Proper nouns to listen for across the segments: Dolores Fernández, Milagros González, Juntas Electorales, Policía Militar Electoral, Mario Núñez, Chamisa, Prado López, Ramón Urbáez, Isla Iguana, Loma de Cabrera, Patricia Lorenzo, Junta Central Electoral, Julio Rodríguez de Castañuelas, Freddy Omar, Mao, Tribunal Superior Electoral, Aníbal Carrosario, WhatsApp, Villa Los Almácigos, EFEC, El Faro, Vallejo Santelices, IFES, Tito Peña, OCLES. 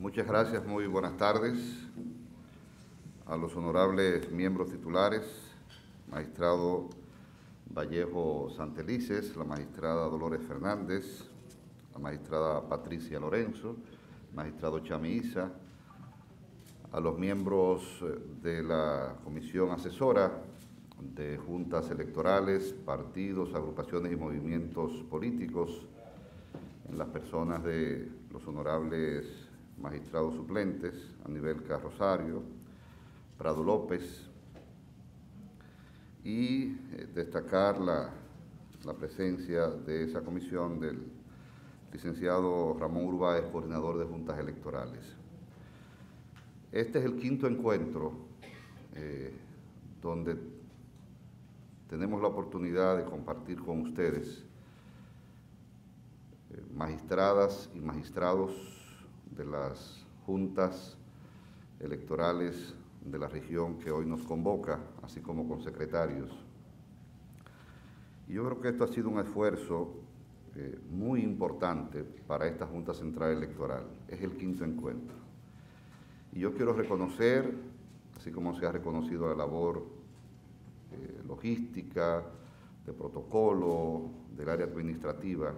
Muchas gracias, muy buenas tardes a los honorables miembros titulares, magistrado Vallejo Santelices, la magistrada Dolores Fernández, la magistrada Patricia Lorenzo, magistrado Chamisa, a los miembros de la Comisión Asesora de Juntas Electorales, partidos, agrupaciones y movimientos políticos, en las personas de los honorables magistrados suplentes, Aníbal Carrosario, Prado López, y destacar la presencia de esa comisión del licenciado Ramón Urbáez, coordinador de Juntas Electorales. Este es el quinto encuentro donde tenemos la oportunidad de compartir con ustedes, magistradas y magistrados de las juntas electorales de la región que hoy nos convoca, así como con secretarios. Y yo creo que esto ha sido un esfuerzo muy importante para esta Junta Central Electoral. Es el quinto encuentro. Y yo quiero reconocer, así como se ha reconocido la labor logística, de protocolo, del área administrativa,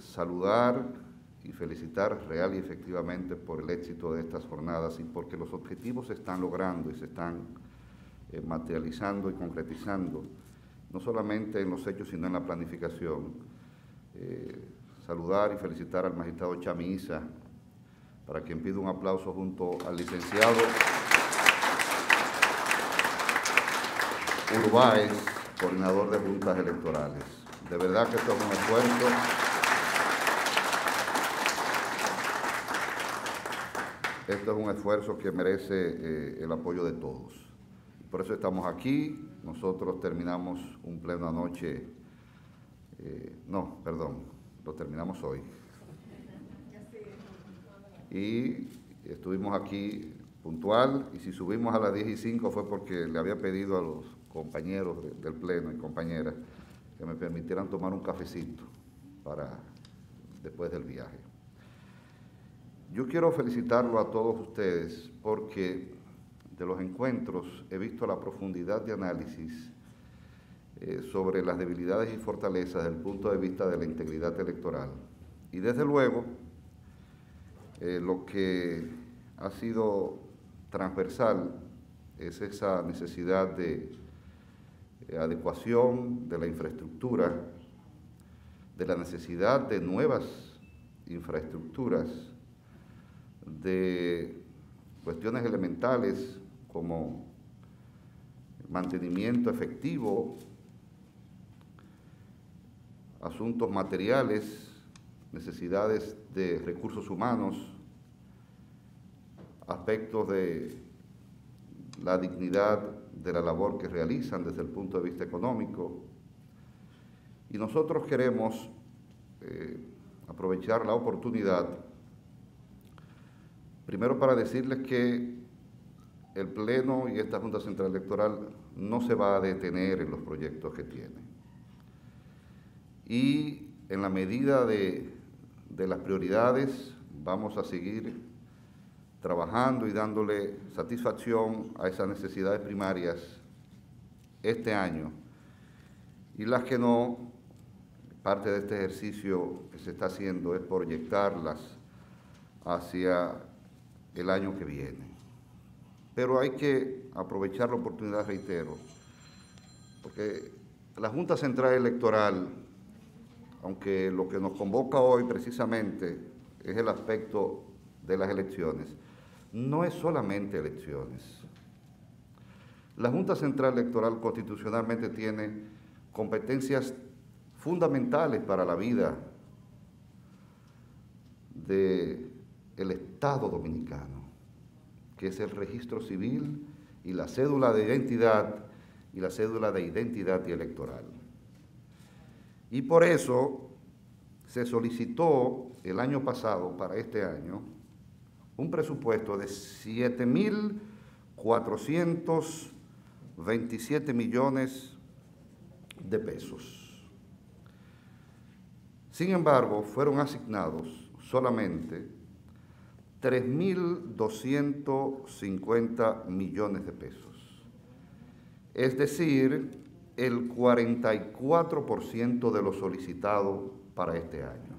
saludar y felicitar real y efectivamente por el éxito de estas jornadas y porque los objetivos se están logrando y se están materializando y concretizando, no solamente en los hechos, sino en la planificación. Saludar y felicitar al magistrado Chamisa, para quien pido un aplauso junto al licenciado Urbáez, coordinador de Juntas Electorales. De verdad que esto es un esfuerzo. Esto es un esfuerzo que merece el apoyo de todos. Por eso estamos aquí. Nosotros terminamos un pleno anoche. Lo terminamos hoy. Y estuvimos aquí puntual. Y si subimos a las 10:05 fue porque le había pedido a los compañeros del pleno y compañeras que me permitieran tomar un cafecito para después del viaje. Yo quiero felicitarlo a todos ustedes porque de los encuentros he visto la profundidad de análisis sobre las debilidades y fortalezas desde el punto de vista de la integridad electoral. Y desde luego, lo que ha sido transversal es esa necesidad de adecuación de la infraestructura, de la necesidad de nuevas infraestructuras, de cuestiones elementales como mantenimiento efectivo, asuntos materiales, necesidades de recursos humanos, aspectos de la dignidad de la labor que realizan desde el punto de vista económico. Y nosotros queremos aprovechar la oportunidad primero para decirles que el Pleno y esta Junta Central Electoral no se va a detener en los proyectos que tiene. Y en la medida de las prioridades vamos a seguir trabajando y dándole satisfacción a esas necesidades primarias este año. Y las que no, parte de este ejercicio que se está haciendo es proyectarlas hacia el año que viene. Pero hay que aprovechar la oportunidad, reitero, porque la Junta Central Electoral, aunque lo que nos convoca hoy precisamente es el aspecto de las elecciones, no es solamente elecciones. La Junta Central Electoral constitucionalmente tiene competencias fundamentales para la vida del Estado dominicano, que es el registro civil y la cédula de identidad y electoral. Y por eso se solicitó el año pasado, para este año, un presupuesto de 7.427 millones de pesos. Sin embargo, fueron asignados solamente 3.250 millones de pesos. Es decir, el 44% de lo solicitado para este año.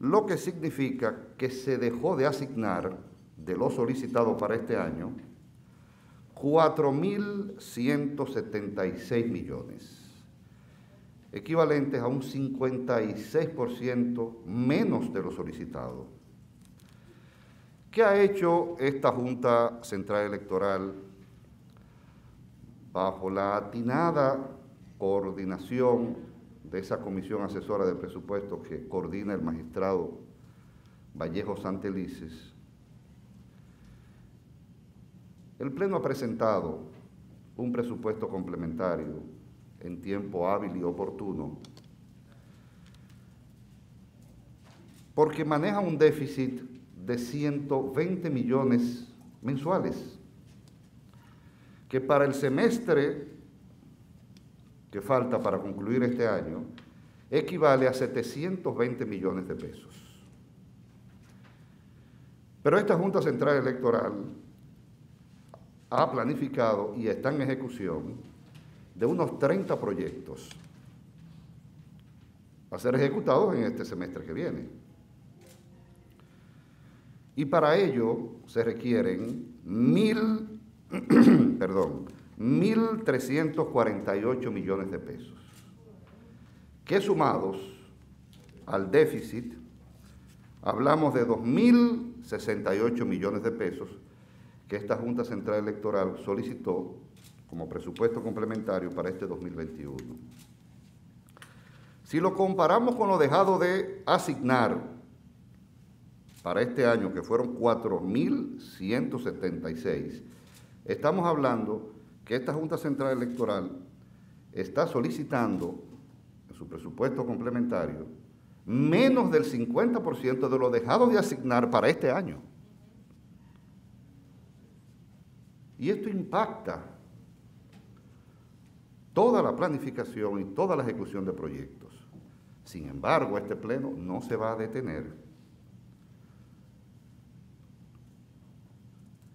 Lo que significa que se dejó de asignar de lo solicitado para este año 4.176 millones, equivalentes a un 56% menos de lo solicitado. ¿Qué ha hecho esta Junta Central Electoral bajo la atinada coordinación de esa Comisión Asesora de Presupuestos que coordina el magistrado Vallejo Santelices? El Pleno ha presentado un presupuesto complementario en tiempo hábil y oportuno, porque maneja un déficit de 120 millones mensuales, que para el semestre que falta para concluir este año, equivale a 720 millones de pesos. Pero esta Junta Central Electoral ha planificado y está en ejecución de unos 30 proyectos a ser ejecutados en este semestre que viene. Y para ello se requieren 1.348 millones de pesos, que sumados al déficit, hablamos de 2.068 millones de pesos, que esta Junta Central Electoral solicitó como presupuesto complementario para este 2021. Si lo comparamos con lo dejado de asignar para este año, que fueron 4.176, estamos hablando que esta Junta Central Electoral está solicitando en su presupuesto complementario menos del 50% de lo dejado de asignar para este año. Y esto impacta toda la planificación y toda la ejecución de proyectos. Sin embargo, este Pleno no se va a detener.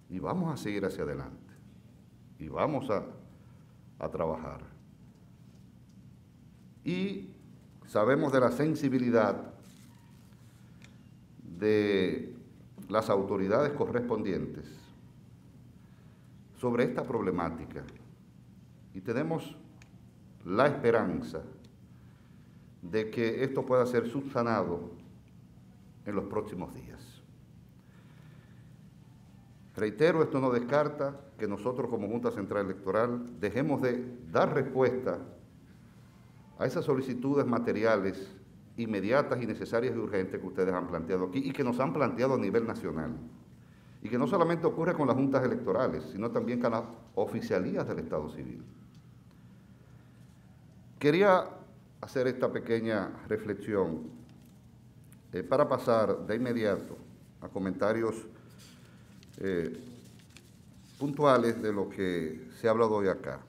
Y vamos a seguir hacia adelante. Y vamos a trabajar. Y sabemos de la sensibilidad de las autoridades correspondientes sobre esta problemática, y tenemos la esperanza de que esto pueda ser subsanado en los próximos días. Reitero, esto no descarta que nosotros como Junta Central Electoral dejemos de dar respuesta a esas solicitudes materiales inmediatas y necesarias y urgentes que ustedes han planteado aquí y que nos han planteado a nivel nacional. Y que no solamente ocurre con las juntas electorales, sino también con las oficialías del Estado Civil. Quería hacer esta pequeña reflexión para pasar de inmediato a comentarios puntuales de lo que se ha hablado hoy acá.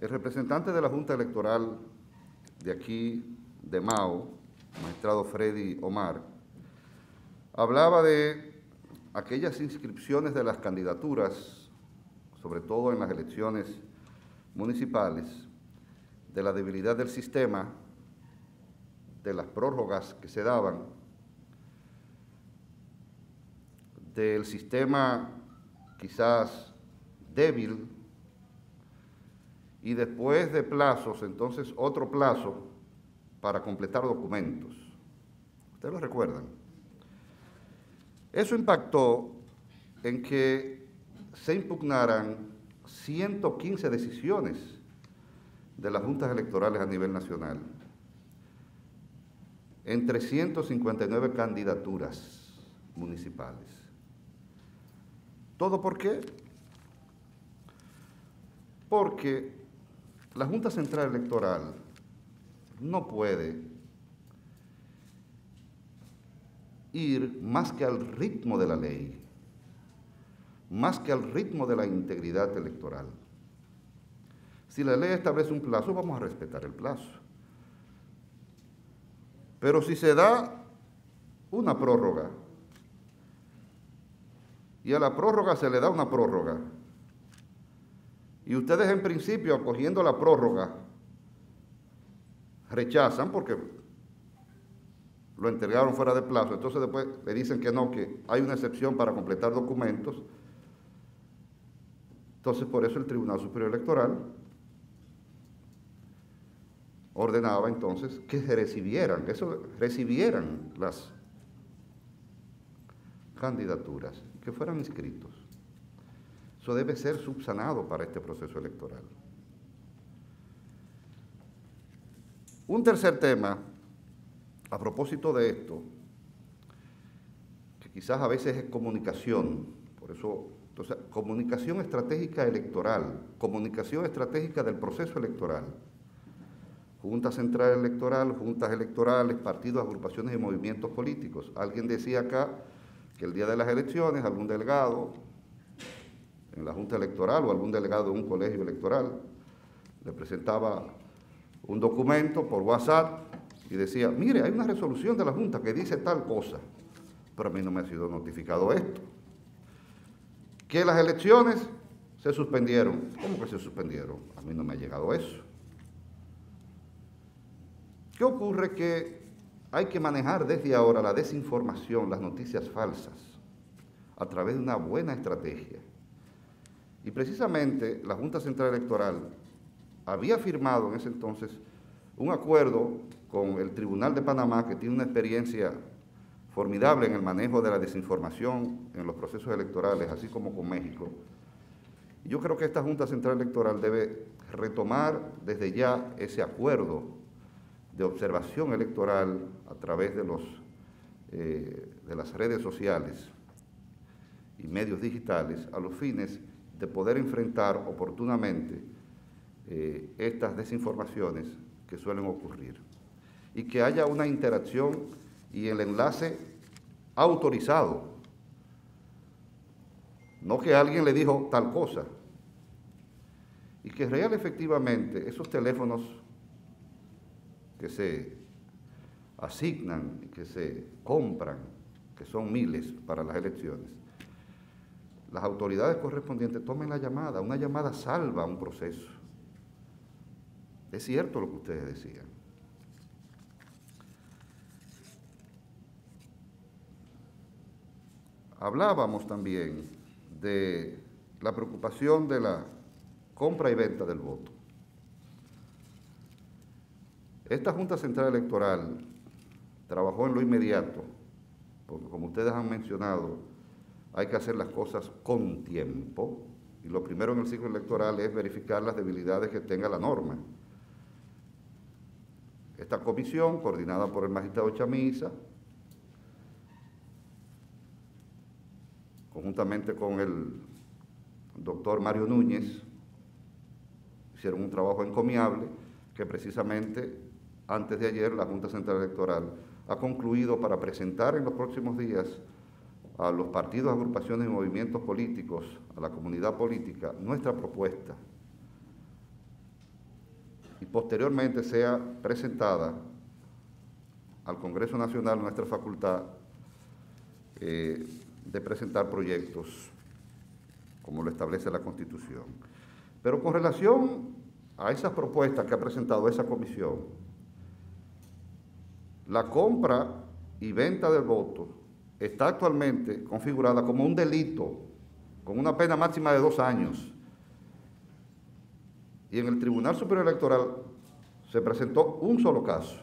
El representante de la Junta Electoral de aquí, de Mao, magistrado Freddy Omar, hablaba de aquellas inscripciones de las candidaturas, sobre todo en las elecciones municipales, de la debilidad del sistema, de las prórrogas que se daban, del sistema quizás débil, y después de plazos, entonces otro plazo para completar documentos. ¿Ustedes lo recuerdan? Eso impactó en que se impugnaran 115 decisiones de las juntas electorales a nivel nacional, en 359 candidaturas municipales. ¿Todo por qué? Porque la Junta Central Electoral no puede ir más que al ritmo de la ley, más que al ritmo de la integridad electoral. Si la ley establece un plazo, vamos a respetar el plazo. Pero si se da una prórroga. Y a la prórroga se le da una prórroga. Y ustedes en principio, acogiendo la prórroga, rechazan porque lo entregaron fuera de plazo. Entonces después le dicen que no, que hay una excepción para completar documentos. Entonces por eso el Tribunal Superior Electoral ordenaba entonces que recibieran las candidaturas, que fueran inscritos. Eso debe ser subsanado para este proceso electoral. Un tercer tema, a propósito de esto, que quizás a veces es comunicación, por eso, entonces, comunicación estratégica electoral, comunicación estratégica del proceso electoral. Junta Central Electoral, juntas electorales, partidos, agrupaciones y movimientos políticos. Alguien decía acá que el día de las elecciones algún delegado en la Junta Electoral o algún delegado en un colegio electoral le presentaba un documento por WhatsApp y decía, mire, hay una resolución de la Junta que dice tal cosa, pero a mí no me ha sido notificado esto. Que las elecciones se suspendieron. ¿Cómo que se suspendieron? A mí no me ha llegado eso. ¿Qué ocurre? Que hay que manejar desde ahora la desinformación, las noticias falsas, a través de una buena estrategia. Y precisamente la Junta Central Electoral había firmado en ese entonces un acuerdo con el Tribunal de Panamá, que tiene una experiencia formidable en el manejo de la desinformación en los procesos electorales, así como con México. Yo creo que esta Junta Central Electoral debe retomar desde ya ese acuerdo de observación electoral a través de las redes sociales y medios digitales, a los fines de poder enfrentar oportunamente estas desinformaciones que suelen ocurrir, y que haya una interacción y el enlace autorizado, no que alguien le dijo tal cosa, y que real efectivamente esos teléfonos que se asignan, que se compran, que son miles para las elecciones, las autoridades correspondientes tomen la llamada. Una llamada salva un proceso. Es cierto lo que ustedes decían. Hablábamos también de la preocupación de la compra y venta del voto. Esta Junta Central Electoral trabajó en lo inmediato, porque como ustedes han mencionado, hay que hacer las cosas con tiempo, y lo primero en el ciclo electoral es verificar las debilidades que tenga la norma. Esta comisión, coordinada por el magistrado Chamisa, conjuntamente con el doctor Mario Núñez, hicieron un trabajo encomiable que precisamente antes de ayer la Junta Central Electoral ha concluido para presentar en los próximos días a los partidos, agrupaciones y movimientos políticos, a la comunidad política, nuestra propuesta, y posteriormente sea presentada al Congreso Nacional nuestra facultad de presentar proyectos como lo establece la Constitución. Pero con relación a esas propuestas que ha presentado esa comisión, la compra y venta del voto está actualmente configurada como un delito, con una pena máxima de 2 años. Y en el Tribunal Superior Electoral se presentó un solo caso.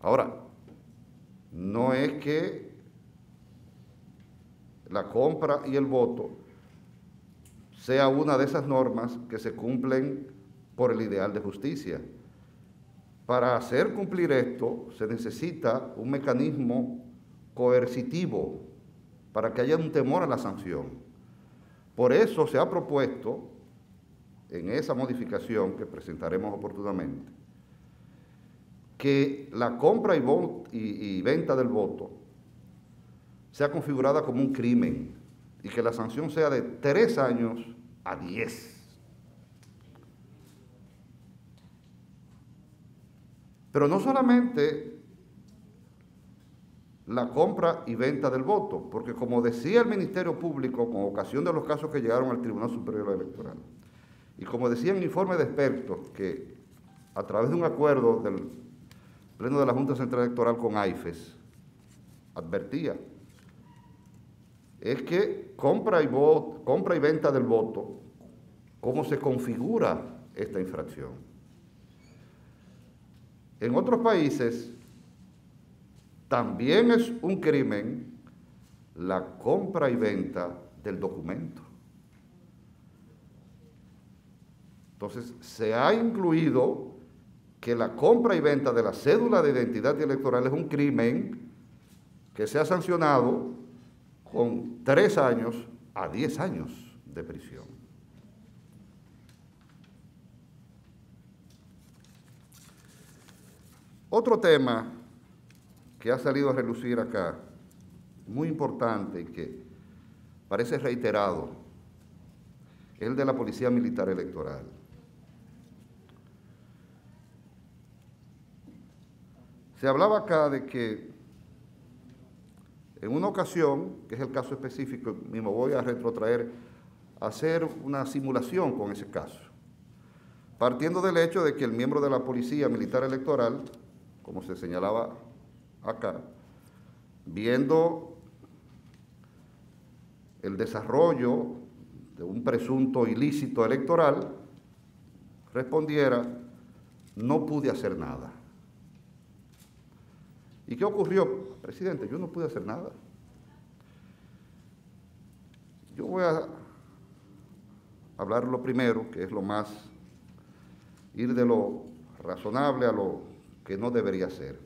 Ahora, no es que la compra y el voto sea una de esas normas que se cumplen por el ideal de justicia. Para hacer cumplir esto se necesita un mecanismo coercitivo para que haya un temor a la sanción. Por eso se ha propuesto en esa modificación que presentaremos oportunamente que la compra y venta del voto sea configurada como un crimen y que la sanción sea de 3 años a 10. Pero no solamente la compra y venta del voto, porque como decía el Ministerio Público con ocasión de los casos que llegaron al Tribunal Superior Electoral, y como decía en el informe de expertos, que a través de un acuerdo del Pleno de la Junta Central Electoral con IFES, advertía, es que compra y venta del voto, cómo se configura esta infracción. En otros países también es un crimen la compra y venta del documento. Entonces, se ha incluido que la compra y venta de la cédula de identidad electoral es un crimen que se ha sancionado con 3 años a 10 años de prisión. Otro tema que ha salido a relucir acá, muy importante y que parece reiterado, es el de la Policía Militar Electoral. Se hablaba acá de que en una ocasión, que es el caso específico, y me voy a retrotraer a hacer una simulación con ese caso, partiendo del hecho de que el miembro de la Policía Militar Electoral, como se señalaba acá, viendo el desarrollo de un presunto ilícito electoral, respondiera: no pude hacer nada. ¿Y qué ocurrió? Presidente, yo no pude hacer nada. Yo voy a hablar lo primero, que es lo más, ir de lo razonable a lo que no debería ser.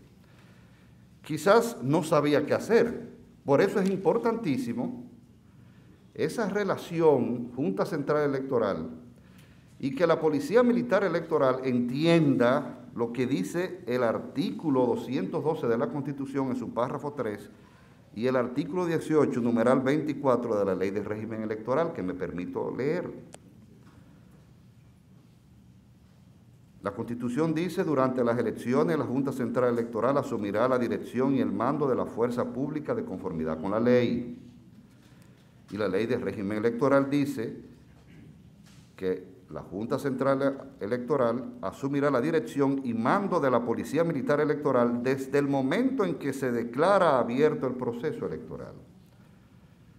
Quizás no sabía qué hacer. Por eso es importantísimo esa relación Junta Central Electoral y que la Policía Militar Electoral entienda lo que dice el artículo 212 de la Constitución en su párrafo 3 y el artículo 18, numeral 24 de la Ley de Régimen Electoral, que me permito leer. La Constitución dice: durante las elecciones, la Junta Central Electoral asumirá la dirección y el mando de la fuerza pública de conformidad con la ley. Y la Ley de Régimen Electoral dice que la Junta Central Electoral asumirá la dirección y mando de la Policía Militar Electoral desde el momento en que se declara abierto el proceso electoral.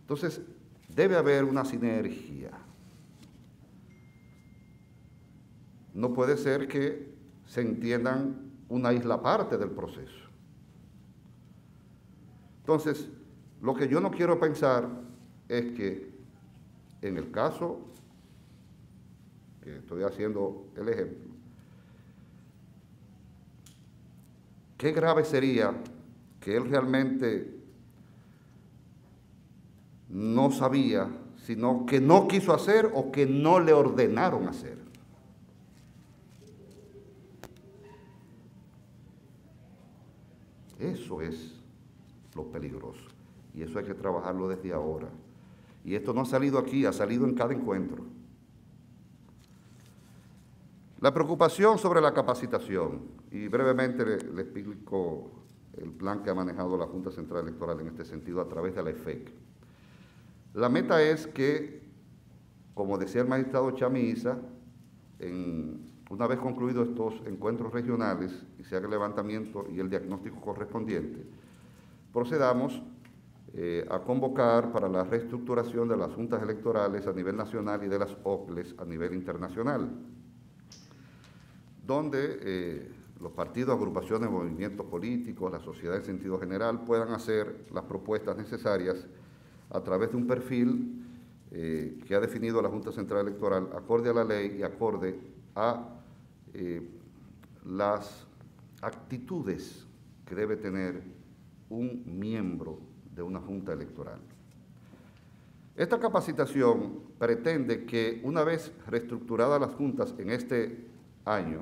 Entonces, debe haber una sinergia. No puede ser que se entiendan una isla aparte del proceso. Entonces, lo que yo no quiero pensar es que en el caso, estoy haciendo el ejemplo, qué grave sería que él realmente no sabía, sino que no quiso hacer o que no le ordenaron hacer. Eso es lo peligroso y eso hay que trabajarlo desde ahora. Y esto no ha salido aquí, ha salido en cada encuentro. La preocupación sobre la capacitación, y brevemente le explico el plan que ha manejado la Junta Central Electoral en este sentido a través de la EFEC. La meta es que, como decía el magistrado Chamisa, una vez concluidos estos encuentros regionales y se haga el levantamiento y el diagnóstico correspondiente, procedamos a convocar para la reestructuración de las juntas electorales a nivel nacional y de las OCLES a nivel internacional, donde los partidos, agrupaciones, movimientos políticos, la sociedad en sentido general puedan hacer las propuestas necesarias a través de un perfil que ha definido la Junta Central Electoral acorde a la ley y acorde a las actitudes que debe tener un miembro de una junta electoral. Esta capacitación pretende que, una vez reestructuradas las juntas en este año,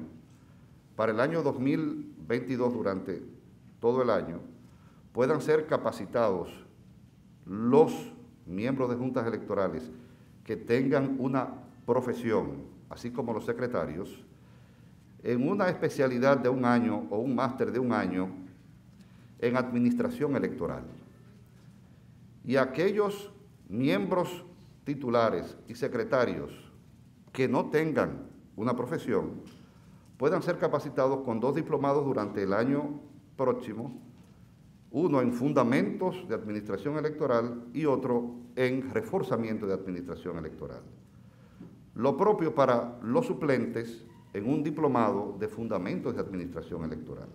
para el año 2022, durante todo el año, puedan ser capacitados los miembros de juntas electorales que tengan una profesión, así como los secretarios, en una especialidad de 1 año o un máster de 1 año en administración electoral. Y aquellos miembros titulares y secretarios que no tengan una profesión puedan ser capacitados con 2 diplomados durante el año próximo, uno en fundamentos de administración electoral y otro en reforzamiento de administración electoral. Lo propio para los suplentes en un diplomado de fundamentos de administración electoral.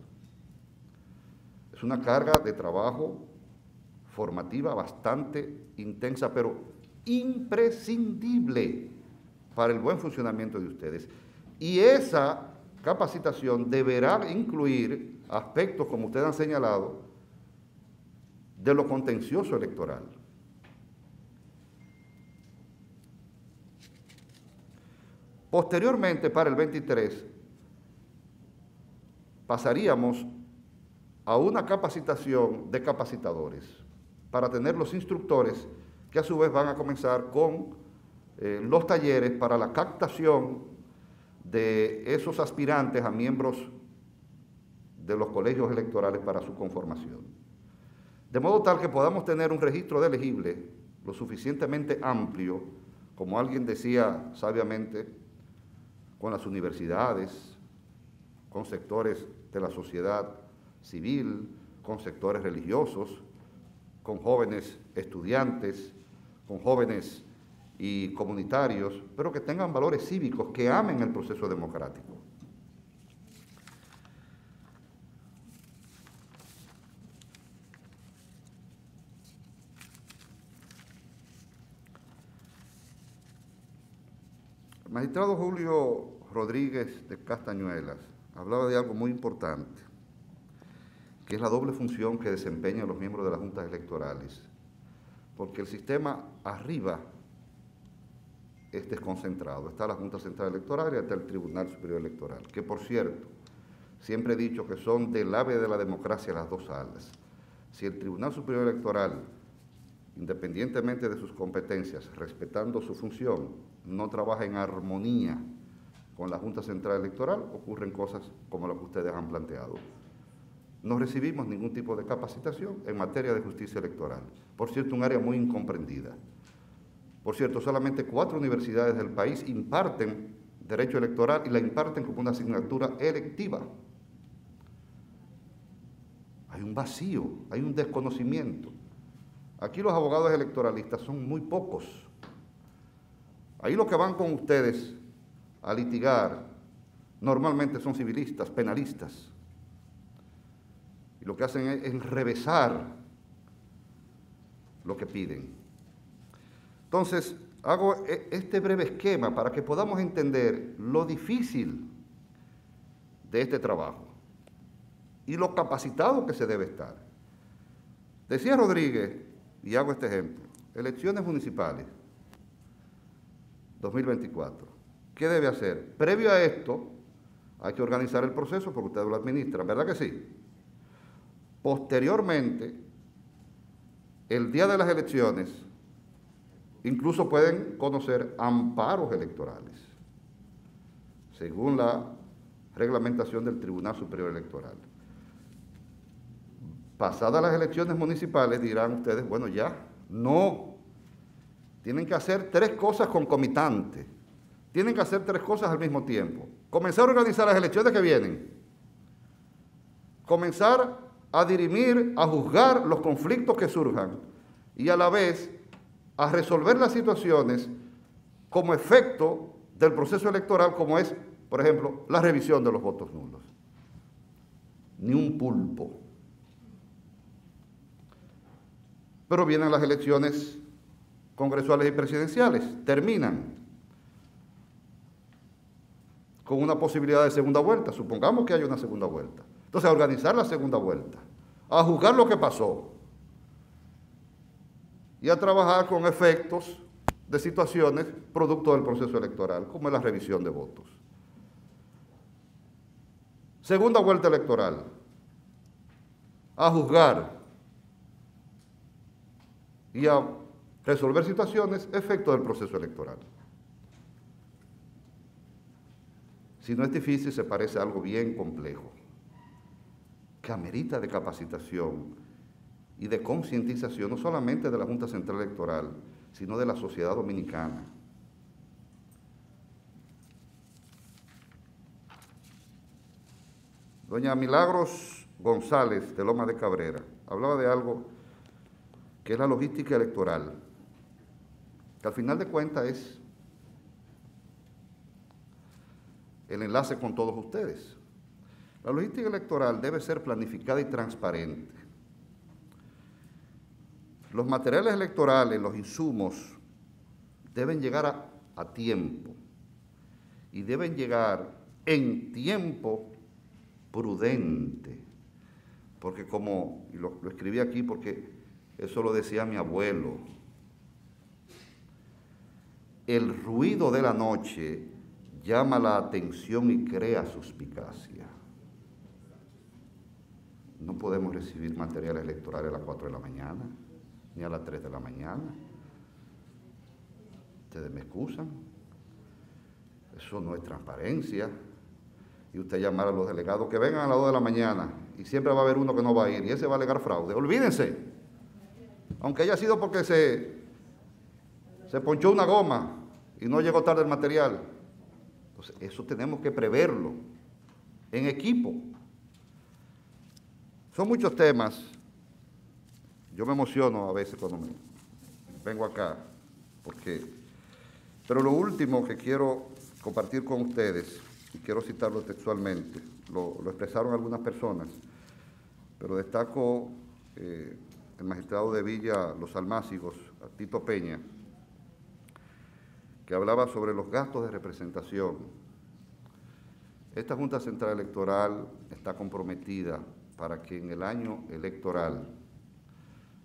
Es una carga de trabajo formativa bastante intensa, pero imprescindible para el buen funcionamiento de ustedes. Y esa capacitación deberá incluir aspectos, como ustedes han señalado, de lo contencioso electoral. Posteriormente, para el 23, pasaríamos a una capacitación de capacitadores para tener los instructores que a su vez van a comenzar con los talleres para la captación de esos aspirantes a miembros de los colegios electorales para su conformación. De modo tal que podamos tener un registro de elegibles lo suficientemente amplio, como alguien decía sabiamente, con las universidades, con sectores de la sociedad civil, con sectores religiosos, con jóvenes estudiantes, con jóvenes y comunitarios, pero que tengan valores cívicos, que amen el proceso democrático. El magistrado Julio Rodríguez de Castañuelas hablaba de algo muy importante, que es la doble función que desempeñan los miembros de las juntas electorales, porque el sistema arriba es desconcentrado. Está la Junta Central Electoral y está el Tribunal Superior Electoral, que por cierto, siempre he dicho que son del ave de la democracia las dos alas. Si el Tribunal Superior Electoral, independientemente de sus competencias, respetando su función, no trabaja en armonía con la Junta Central Electoral, ocurren cosas como las que ustedes han planteado. No recibimos ningún tipo de capacitación en materia de justicia electoral. Por cierto, un área muy incomprendida. Por cierto, solamente 4 universidades del país imparten derecho electoral y la imparten como una asignatura electiva. Hay un vacío, hay un desconocimiento. Aquí los abogados electoralistas son muy pocos. Ahí los que van con ustedes a litigar normalmente son civilistas, penalistas. Y lo que hacen es enrevesar lo que piden. Entonces, hago este breve esquema para que podamos entender lo difícil de este trabajo y lo capacitado que se debe estar. Decía Rodríguez, y hago este ejemplo, elecciones municipales 2024. ¿Qué debe hacer? Previo a esto, hay que organizar el proceso porque ustedes lo administran, ¿verdad que sí? Posteriormente, el día de las elecciones, incluso pueden conocer amparos electorales, según la reglamentación del Tribunal Superior Electoral. Pasadas las elecciones municipales, dirán ustedes, bueno, ya, no. Tienen que hacer 3 cosas concomitantes. Tienen que hacer 3 cosas al mismo tiempo. Comenzar a organizar las elecciones que vienen. Comenzar a dirimir, a juzgar los conflictos que surjan y a la vez a resolver las situaciones como efecto del proceso electoral, como es, por ejemplo, la revisión de los votos nulos. Ni un pulpo. Pero vienen las elecciones congresuales y presidenciales, terminan con una posibilidad de segunda vuelta, supongamos que hay una segunda vuelta. Entonces, a organizar la segunda vuelta, a juzgar lo que pasó y a trabajar con efectos de situaciones producto del proceso electoral, como es la revisión de votos. Segunda vuelta electoral, a juzgar y a resolver situaciones, efecto del proceso electoral. Si no es difícil, se parece a algo bien complejo, que amerita de capacitación y de concientización, no solamente de la Junta Central Electoral, sino de la sociedad dominicana. Doña Milagros González, de Loma de Cabrera, hablaba de algo que es la logística electoral, que al final de cuentas es el enlace con todos ustedes. La logística electoral debe ser planificada y transparente. Los materiales electorales, los insumos, deben llegar a tiempo y deben llegar en tiempo prudente, porque como, y lo escribí aquí porque eso lo decía mi abuelo, el ruido de la noche llama la atención y crea suspicacia. No podemos recibir materiales electorales a las 4 de la mañana, ni a las 3 de la mañana. Ustedes me excusan. Eso no es transparencia. Y usted llamar a los delegados que vengan a las 2 de la mañana y siempre va a haber uno que no va a ir y ese va a alegar fraude. Olvídense. Aunque haya sido porque se ponchó una goma y no llegó tarde el material. Entonces, eso tenemos que preverlo en equipo. Son muchos temas. Yo me emociono a veces cuando vengo acá, pero lo último que quiero compartir con ustedes, y quiero citarlo textualmente, lo expresaron algunas personas, pero destaco el magistrado de Villa Los Almácigos, a Tito Peña, que hablaba sobre los gastos de representación. Esta Junta Central Electoral está comprometida para que en el año electoral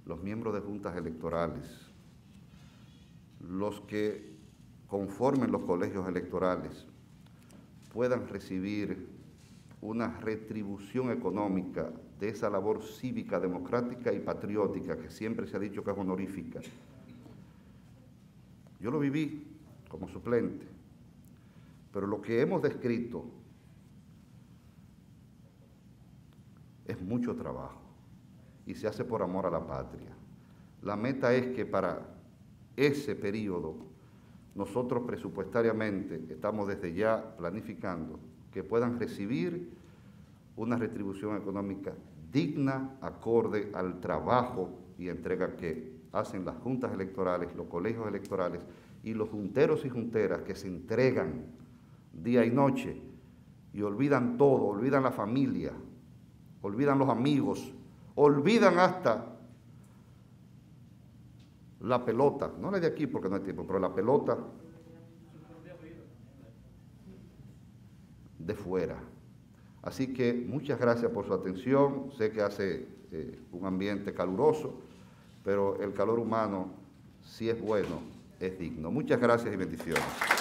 los miembros de juntas electorales, los que conformen los colegios electorales, puedan recibir una retribución económica de esa labor cívica, democrática y patriótica, que siempre se ha dicho que es honorífica. Yo lo viví como suplente, pero lo que hemos descrito es mucho trabajo y se hace por amor a la patria. La meta es que para ese periodo nosotros presupuestariamente estamos desde ya planificando que puedan recibir una retribución económica digna, acorde al trabajo y entrega que hacen las juntas electorales, los colegios electorales y los junteros y junteras que se entregan día y noche y olvidan todo, olvidan la familia, olvidan los amigos, olvidan hasta la pelota, no la de aquí porque no hay tiempo, pero la pelota de fuera. Así que muchas gracias por su atención. Sé que hace un ambiente caluroso, pero el calor humano, si es bueno, es digno. Muchas gracias y bendiciones.